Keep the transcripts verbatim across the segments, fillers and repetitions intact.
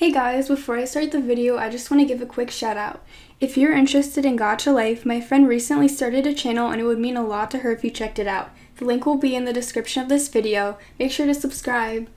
Hey guys, before I start the video, I just want to give a quick shout out. If you're interested in Gacha Life, my friend recently started a channel and it would mean a lot to her if you checked it out. The link will be in the description of this video. Make sure to subscribe.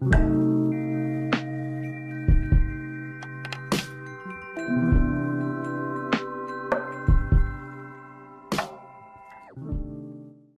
Bye.